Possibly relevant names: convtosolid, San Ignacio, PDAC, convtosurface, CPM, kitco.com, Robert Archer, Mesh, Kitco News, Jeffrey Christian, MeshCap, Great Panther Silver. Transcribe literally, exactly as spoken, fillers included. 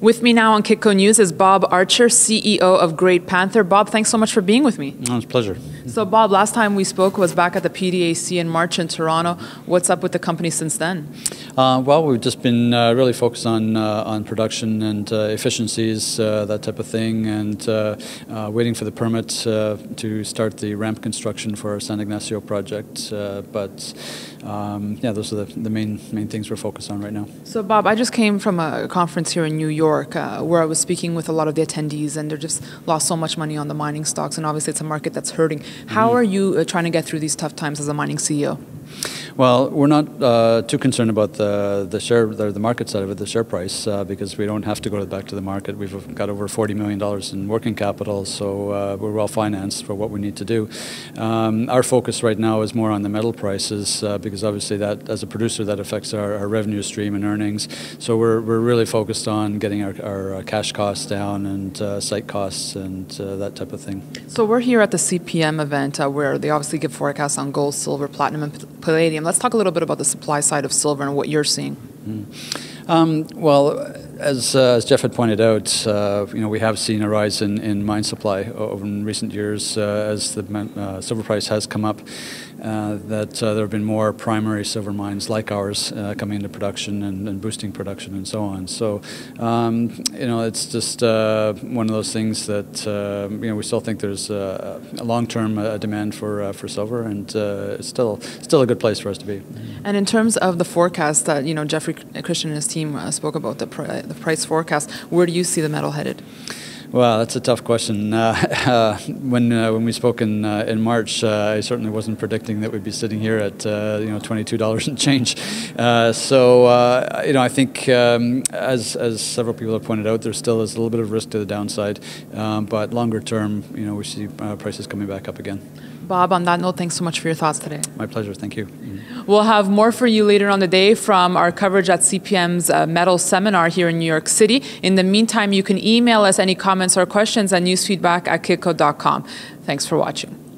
With me now on Kitco News is Bob Archer, C E O of Great Panther. Bob, thanks so much for being with me. Oh, it's a pleasure. So Bob, last time we spoke was back at the P D A C in March in Toronto. What's up with the company since then? Uh, well, we've just been uh, really focused on uh, on production and uh, efficiencies, uh, that type of thing, and uh, uh, waiting for the permit uh, to start the ramp construction for our San Ignacio project. Uh, but um, yeah, those are the, the main, main things we're focused on right now. So Bob, I just came from a conference here in New York. Uh, where I was speaking with a lot of the attendees, and they're just lost so much money on the mining stocks, and obviously it's a market that's hurting. How are you uh, trying to get through these tough times as a mining C E O? Well, we're not uh, too concerned about the the share, the, the market side of it, the share price, uh, because we don't have to go back to the market. We've got over forty million dollars in working capital, so uh, we're well financed for what we need to do. Um, our focus right now is more on the metal prices, uh, because obviously that, as a producer, that affects our, our revenue stream and earnings. So we're we're really focused on getting our, our uh, cash costs down and uh, site costs and uh, that type of thing. So we're here at the C P M event, uh, where they obviously give forecasts on gold, silver, platinum, and palladium. Let's talk a little bit about the supply side of silver and what you're seeing. Mm. Um, well, as, uh, as Jeff had pointed out, uh, you know, we have seen a rise in, in mine supply over in recent years uh, as the uh, silver price has come up. Uh, that uh, there have been more primary silver mines like ours uh, coming into production and, and boosting production and so on. So, um, you know, it's just uh, one of those things that uh, you know, we still think there's a, a long-term uh, demand for uh, for silver, and uh, it's still still a good place for us to be. And in terms of the forecast, that uh, you know, Jeffrey Christian and his team uh, spoke about the pr the price forecast. Where do you see the metal headed? Well, that's a tough question. Uh, uh, when uh, when we spoke in uh, in March, uh, I certainly wasn't predicting that we'd be sitting here at uh, you know twenty-two dollars and change. Uh, so uh, you know, I think um, as as several people have pointed out, there still is a little bit of risk to the downside, um, but longer term, you know, we see uh, prices coming back up again. Bob, on that note, thanks so much for your thoughts today. My pleasure. Thank you. We'll have more for you later on the day from our coverage at C P M's uh, metal seminar here in New York City. In the meantime, you can email us any comments or questions at newsfeedback at kitco dot com. Thanks for watching.